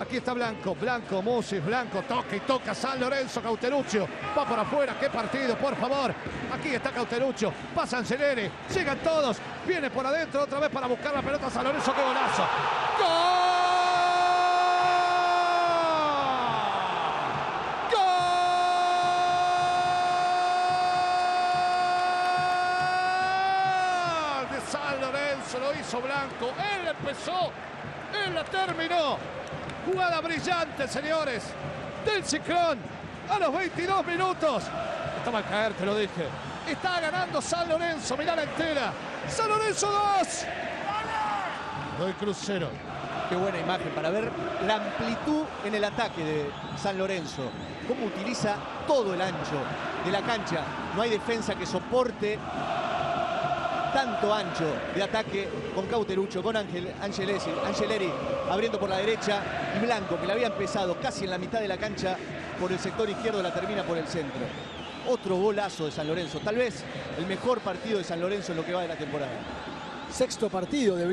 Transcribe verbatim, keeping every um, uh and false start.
Aquí está Blanco, Blanco, Musi, Blanco, toca y toca San Lorenzo, Cauteruccio, va por afuera, qué partido, por favor. Aquí está Cauteruccio, pasa Angelieri, llegan todos, viene por adentro otra vez para buscar la pelota San Lorenzo, qué golazo. ¡Gol! San Lorenzo, lo hizo Blanco, él empezó, él la terminó. Jugada brillante, señores, del Ciclón a los veintidós minutos. Estaba al caer, te lo dije. Está ganando San Lorenzo, mirá la entera. San Lorenzo dos. Godoy Cruz cero. Qué buena imagen para ver la amplitud en el ataque de San Lorenzo. Cómo utiliza todo el ancho de la cancha. No hay defensa que soporte tanto ancho de ataque con Cauteruccio, con Angel, Angelesi, Angeleri abriendo por la derecha y Blanco, que la había empezado casi en la mitad de la cancha por el sector izquierdo, la termina por el centro. Otro golazo de San Lorenzo, tal vez el mejor partido de San Lorenzo en lo que va de la temporada. Sexto partido de